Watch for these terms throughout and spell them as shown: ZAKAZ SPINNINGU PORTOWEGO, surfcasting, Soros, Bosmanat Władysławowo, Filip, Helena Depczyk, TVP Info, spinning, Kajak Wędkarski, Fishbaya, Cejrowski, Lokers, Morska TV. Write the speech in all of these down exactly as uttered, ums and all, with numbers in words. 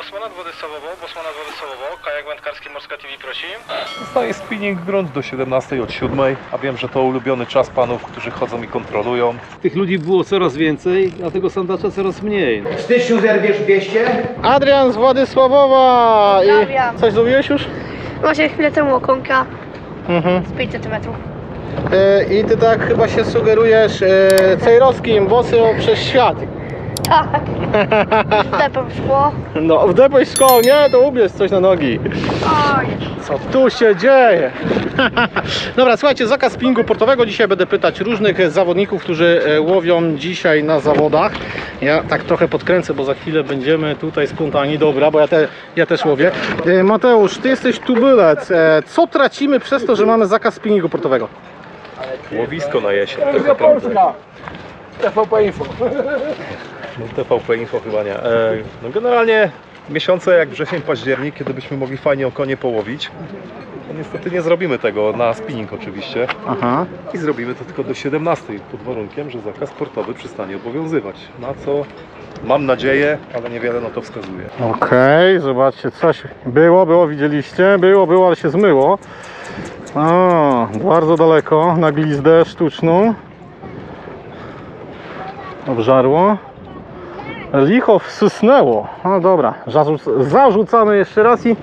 Bosmanat Władysławowo, Bosmanat Władysławowo, Kajak Wędkarski, Morska T V prosi. Zostaje spinning grunt do siedemnastej od siódmej, a wiem, że to ulubiony czas panów, którzy chodzą i kontrolują. Tych ludzi było coraz więcej, a tego sandacza coraz mniej. W styczniu zerwiesz dwieście? Adrian z Władysławowa! I coś zrobiłeś już? Właśnie chwilę temu okonka mhm. z pięć centymetrów. Yy, I ty tak chyba się sugerujesz yy, cejrowskim bosym przez świat. Tak, w depę w szkło. No, w depę w szkło, nie, to ubierz coś na nogi. Oj. Co tu się dzieje? Dobra, słuchajcie, zakaz spinningu portowego. Dzisiaj będę pytać różnych zawodników, którzy łowią dzisiaj na zawodach. Ja tak trochę podkręcę, bo za chwilę będziemy tutaj spontani. Dobra, bo ja, te, ja też łowię. Mateusz, ty jesteś tubylec. Co tracimy przez to, że mamy zakaz spinningu portowego? Łowisko na jesień. T V P Info. No, T V P Info chyba nie. E, no generalnie miesiące jak wrzesień, październik, kiedy byśmy mogli fajnie o konie połowić, no niestety nie zrobimy tego na spinning oczywiście. Aha. I zrobimy to tylko do siedemnastej pod warunkiem, że zakaz portowy przestanie obowiązywać. Na co mam nadzieję, ale niewiele na to wskazuje. Okej, okay, zobaczcie, coś było, było, widzieliście, było, było, ale się zmyło. O, bardzo daleko na glizdę sztuczną. Obżarło. Licho wsysnęło. No dobra, zarzucamy jeszcze raz i...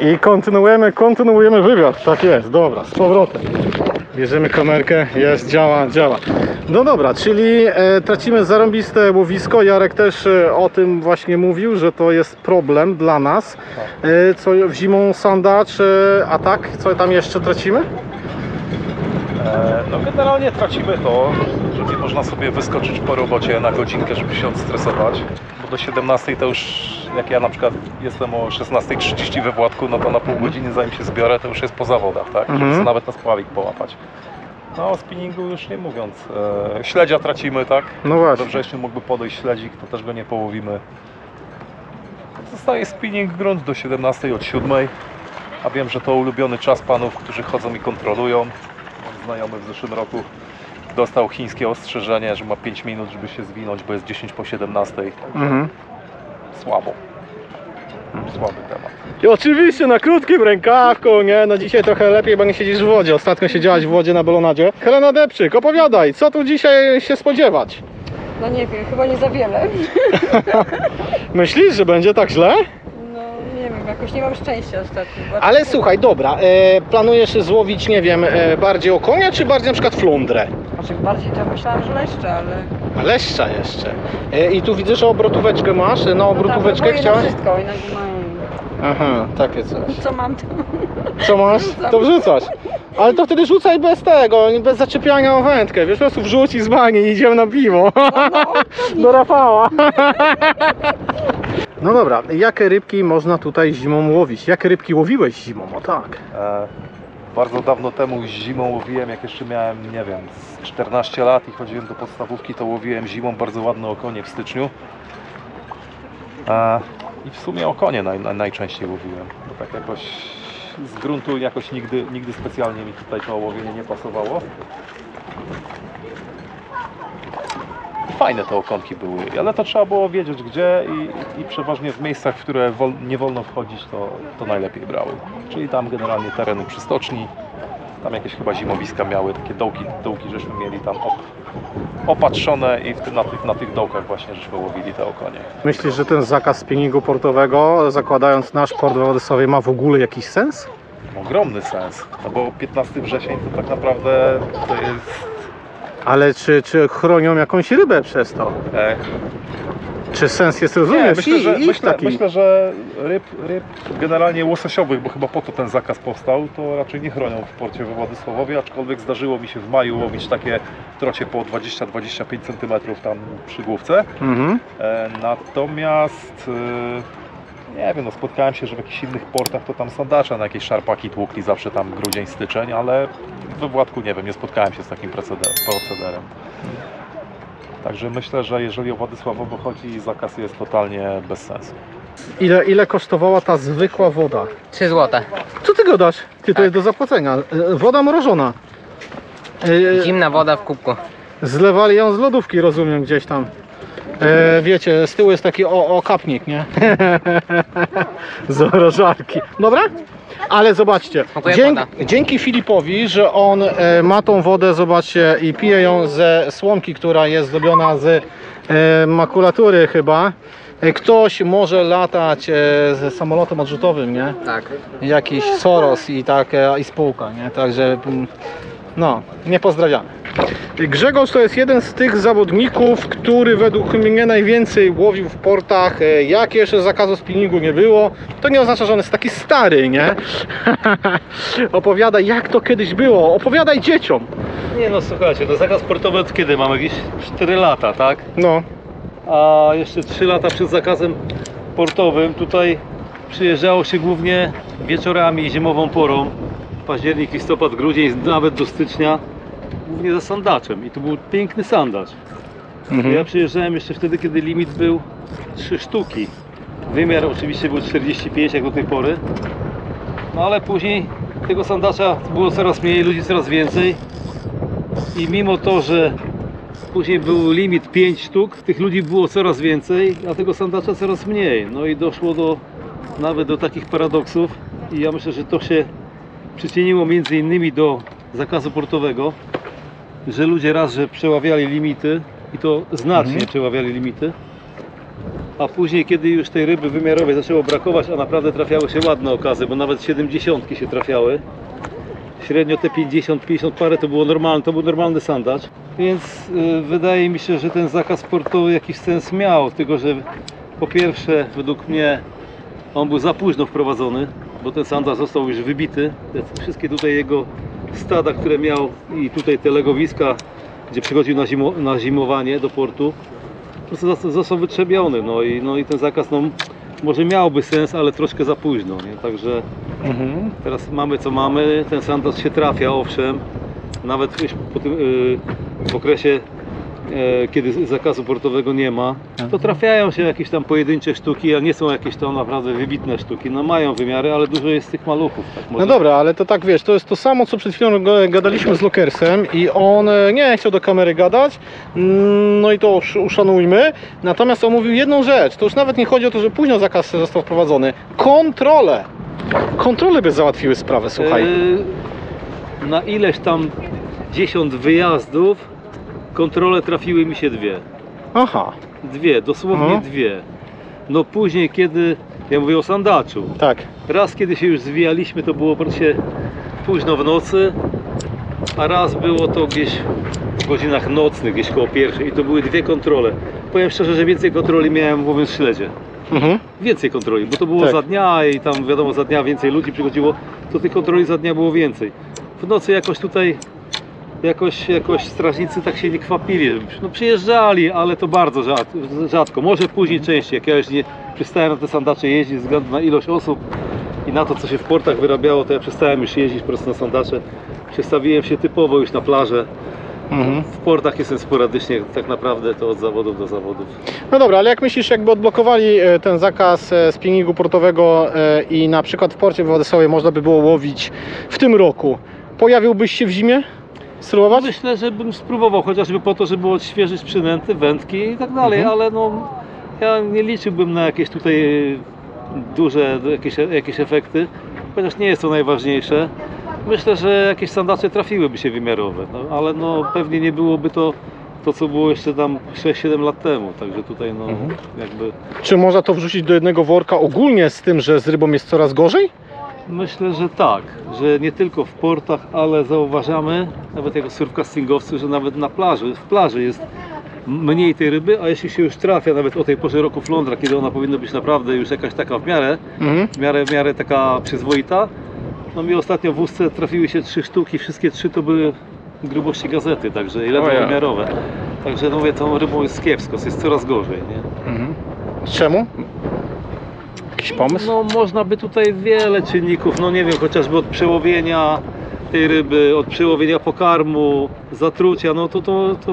I kontynuujemy, kontynuujemy wywiad. Tak jest, dobra, z powrotem. Bierzemy kamerkę, jest, działa, działa. No dobra, czyli e, tracimy zarąbiste łowisko. Jarek też e, o tym właśnie mówił, że to jest problem dla nas. E, co w zimą sandacz, e, a tak, co tam jeszcze tracimy? No generalnie tracimy to, że nie można sobie wyskoczyć po robocie na godzinkę, żeby się odstresować, bo do siedemnastej to już, jak ja na przykład jestem o szesnastej trzydzieści we Władku, no to na pół godziny zanim się zbiorę, to już jest po zawodach, tak? Mhm. Żeby nawet na spławik połapać. No o spinningu już nie mówiąc. E, śledzia tracimy, tak? No właśnie. We wrześniu mógłby podejść śledzik, to też go nie połowimy. Zostaje spinning grunt do siedemnastej od siódmej, a wiem, że to ulubiony czas panów, którzy chodzą i kontrolują. Znajomy w zeszłym roku dostał chińskie ostrzeżenie, że ma pięć minut, żeby się zwinąć, bo jest dziesięć po siedemnastej. Mhm. Słabo. Słaby temat. I oczywiście na krótkim rękawku, nie? No dzisiaj trochę lepiej, bo nie siedzisz w wodzie. Ostatnio siedziałaś w wodzie na balonadzie. Helena Depczyk, opowiadaj, co tu dzisiaj się spodziewać? No nie wiem, chyba nie za wiele. Myślisz, że będzie tak źle? Jakoś nie mam szczęścia ostatnio. Ale nie... słuchaj, dobra, e, planujesz złowić, nie wiem, e, bardziej okonia, czy bardziej na przykład flundrę? Znaczy bardziej to myślałam, że leszcze, ale... A leszcza jeszcze. E, I tu widzę, że obrotóweczkę masz, na obrotóweczkę no tak, chciałeś? Wszystko, i na... Aha, takie coś. Co mam to? Co masz? Wrzucam. To wrzucasz. Ale to wtedy rzucaj bez tego, bez zaczepiania o wędkę. Wiesz, po prostu wrzuć i zbanie i idziemy na piwo. No, no, do Rafała. No dobra, jakie rybki można tutaj zimą łowić? Jakie rybki łowiłeś zimą? O tak. E, bardzo dawno temu zimą łowiłem, jak jeszcze miałem, nie wiem, czternaście lat i chodziłem do podstawówki, to łowiłem zimą bardzo ładne okonie w styczniu. E, I w sumie okonie naj, naj, najczęściej łowiłem. Bo tak jakoś z gruntu jakoś nigdy, nigdy specjalnie mi tutaj to łowienie nie pasowało. Fajne te okonki były, ale to trzeba było wiedzieć gdzie i, i przeważnie w miejscach, w które wol, nie wolno wchodzić, to, to najlepiej brały. Czyli tam generalnie tereny przy stoczni, tam jakieś chyba zimowiska miały, takie dołki, dołki żeśmy mieli tam op, opatrzone i w tym, na, tych, na tych dołkach właśnie żeśmy łowili te okonie. Myślisz, że ten zakaz spinningu portowego, zakładając nasz port we Władysławie, ma w ogóle jakiś sens? Ogromny sens, no bo piętnasty wrzesień to tak naprawdę to jest... Ale czy, czy chronią jakąś rybę przez to? Ech. Czy sens jest, rozumiesz? Myślę, że, I, myślę, taki... myślę, że ryb, ryb generalnie łososiowych, bo chyba po to ten zakaz powstał, to raczej nie chronią w porcie we Władysławowie, aczkolwiek zdarzyło mi się w maju łowić takie trocie po dwadzieścia do dwudziestu pięciu centymetrów tam przy główce. Mhm. E, natomiast... E... Nie wiem, no spotkałem się, że w jakichś innych portach to tam sandacza na jakieś szarpaki tłukli zawsze tam grudzień, styczeń, ale we Władku nie wiem, nie spotkałem się z takim procederem. Także myślę, że jeżeli o Władysławowo chodzi, zakaz jest totalnie bez sensu. Ile, ile kosztowała ta zwykła woda? trzy złote. Co ty gadasz? Ty tak. To jest do zapłacenia. Woda mrożona. Zimna woda w kubku. Zlewali ją z lodówki, rozumiem, gdzieś tam. E, wiecie, z tyłu jest taki okapnik, nie? Z orożarki. Dobra? Ale zobaczcie, dzięki, dzięki Filipowi, że on e, ma tą wodę, zobaczcie, i pije ją ze słomki, która jest zrobiona z e, makulatury chyba. Ktoś może latać z samolotem odrzutowym, nie? Tak. Jakiś Soros i tak, i spółka, nie? Także no, nie pozdrawiamy. Grzegorz to jest jeden z tych zawodników, który według mnie najwięcej łowił w portach. Jak jeszcze zakazu spinningu nie było, to nie oznacza, że on jest taki stary, nie? Opowiada, jak to kiedyś było. Opowiadaj dzieciom. Nie no, słuchajcie, no zakaz portowy od kiedy? Mamy jakieś cztery lata, tak? No. A jeszcze trzy lata przed zakazem portowym tutaj przyjeżdżało się głównie wieczorami i zimową porą, październik, listopad, grudzień, nawet do stycznia, głównie za sandaczem, i to był piękny sandacz. Mhm. Ja przyjeżdżałem jeszcze wtedy, kiedy limit był trzy sztuki, wymiar oczywiście był czterdzieści pięć jak do tej pory, no ale później tego sandacza było coraz mniej, ludzi coraz więcej, i mimo to, że później był limit pięć sztuk, tych ludzi było coraz więcej, a tego sandacza coraz mniej. No i doszło do, nawet do takich paradoksów, i ja myślę, że to się przyczyniło między innymi do zakazu portowego, że ludzie raz, że przeławiali limity, i to znacznie mhm. przeławiali limity, a później, kiedy już tej ryby wymiarowej zaczęło brakować, a naprawdę trafiały się ładne okazy, bo nawet siedemdziesiątki się trafiały, średnio te pięćdziesiąt, pięćdziesiąt parę to było normalne, to był normalny sandacz. Więc yy, wydaje mi się, że ten zakaz portowy jakiś sens miał, tylko że po pierwsze według mnie on był za późno wprowadzony, bo ten sandacz został już wybity. Te wszystkie tutaj jego stada, które miał, i tutaj te legowiska, gdzie przychodził na, zimo, na zimowanie do portu, po prostu został wytrzebiony. No i, no i ten zakaz, no, może miałby sens, ale troszkę za późno, nie? Także mhm. teraz mamy co mamy, ten sandacz się trafia, owszem, nawet już po tym, yy, w okresie, yy, kiedy zakazu portowego nie ma, to trafiają się jakieś tam pojedyncze sztuki, a nie są jakieś tam naprawdę wybitne sztuki. No mają wymiary, ale dużo jest tych maluchów. Tak, no dobra, ale to tak, wiesz, to jest to samo, co przed chwilą gadaliśmy z Lokersem, i on nie chciał do kamery gadać, no i to uszanujmy. Natomiast on mówił jedną rzecz, to już nawet nie chodzi o to, że późno zakaz został wprowadzony. Kontrole! Kontrole by załatwiły sprawę, słuchaj. Yy, na ileś tam dziesięć wyjazdów, kontrole trafiły mi się dwie. Aha. Dwie, dosłownie Aha. dwie. No później, kiedy, ja mówię o sandaczu. Tak. Raz, kiedy się już zwijaliśmy, to było się późno w nocy, a raz było to gdzieś w godzinach nocnych, gdzieś koło pierwszej, i to były dwie kontrole. Powiem szczerze, że więcej kontroli miałem w śledzie. Mhm. Więcej kontroli, bo to było tak. za dnia, i tam wiadomo, za dnia więcej ludzi przychodziło, to tych kontroli za dnia było więcej. W nocy jakoś tutaj Jakoś, jakoś strażnicy tak się nie kwapili, no przyjeżdżali, ale to bardzo rzadko, może później częściej, jak ja już nie przestałem na te sandacze jeździć ze względu na ilość osób i na to, co się w portach wyrabiało, to ja przestałem już jeździć po prostu na sandacze, przestawiłem się typowo już na plażę. Mhm. W portach jestem sporadycznie, tak naprawdę to od zawodów do zawodów. No dobra, ale jak myślisz, jakby odblokowali ten zakaz spinningu portowego i na przykład w porcie w Władysławie można by było łowić w tym roku, pojawiłbyś się w zimie? Spróbować? Myślę, że bym spróbował, chociażby po to, żeby odświeżyć przynęty, wędki i tak dalej, mhm. ale no ja nie liczyłbym na jakieś tutaj duże jakieś, jakieś efekty, chociaż nie jest to najważniejsze. Myślę, że jakieś sandacze trafiłyby się wymiarowe, no, ale no pewnie nie byłoby to to, co było jeszcze tam sześć siedem lat temu, także tutaj no mhm. jakby... Czy można to wrzucić do jednego worka ogólnie z tym, że z rybą jest coraz gorzej? Myślę, że tak, że nie tylko w portach, ale zauważamy, nawet jako surfcastingowcy, że nawet na plaży, w plaży jest mniej tej ryby, a jeśli się już trafia, nawet o tej porze roku flądra, kiedy ona powinna być naprawdę już jakaś taka w miarę, mhm. w miarę, w miarę taka przyzwoita, no mi ostatnio w wózce trafiły się trzy sztuki, wszystkie trzy to były grubości gazety, także i ledwo ja. wymiarowe, także no mówię, tą rybą jest kiepsko, jest coraz gorzej, nie? Mhm. Czemu? Pomysł? No można by tutaj wiele czynników, no nie wiem, chociażby od przełowienia tej ryby, od przełowienia pokarmu, zatrucia, no to, to, to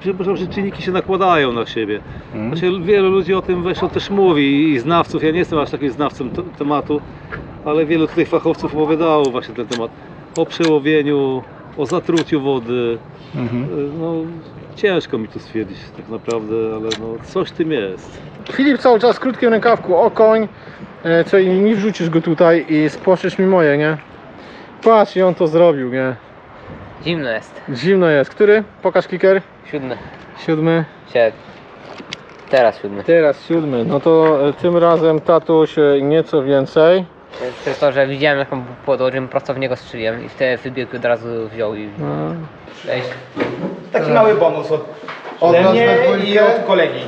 przepraszam, że czynniki się nakładają na siebie. Mm. Znaczy, wielu ludzi o tym właśnie też mówi, i znawców, ja nie jestem aż takim znawcą tematu, ale wielu tutaj fachowców opowiadało właśnie ten temat o przełowieniu, o zatruciu wody. Mhm. No, ciężko mi to stwierdzić tak naprawdę, ale no, coś w tym jest. Filip cały czas w krótkim rękawku, okoń. Co i nie wrzucisz go tutaj i spłoszysz mi moje, nie? Patrz, i on to zrobił, nie? Zimno jest. Zimno jest. Który? Pokaż kicker. Siódmy. Siódmy. Sied... Teraz siódmy. Teraz siódmy. No to tym razem tatuś nieco więcej. To jest to, że widziałem jaką podłożę, prosto w niego strzeliłem i wtedy wybiegł, od razu wziął i... No. Taki mały bonus od, od mnie i od kolegi.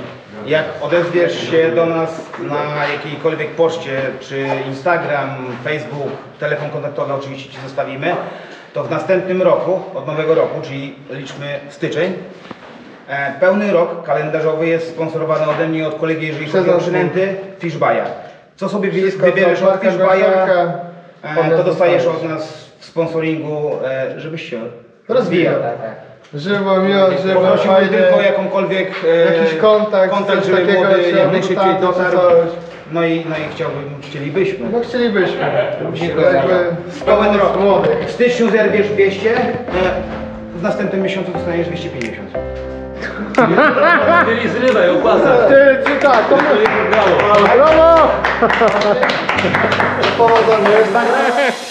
Jak odezwiesz się do nas na jakiejkolwiek poczcie, czy Instagram, Facebook, telefon kontaktowy oczywiście Ci zostawimy, to w następnym roku, od nowego roku, czyli liczmy styczeń, e, pełny rok kalendarzowy jest sponsorowany ode mnie, od kolegi, jeżeli chodzi o przynęty, Fishbaya. Co sobie wybierzesz od Fishbaya, e, to dostajesz od nas w sponsoringu, e, żebyś się rozwijał. Żywo, miło, żywo, poprosimy tylko jakąkolwiek e, jakiś kontakt, kontakt żeby takiego młody jak najszybciej dotarł. No i, no i chciałbym, chcielibyśmy. No chcielibyśmy. Pełen rok. W styczniu zerwiesz dwieście, w następnym miesiącu dostaniesz dwieście pięćdziesiąt. Czyli zrywaj, opasa. Ty, czy tak, to nie wygrało. Brawo! Powodzenia.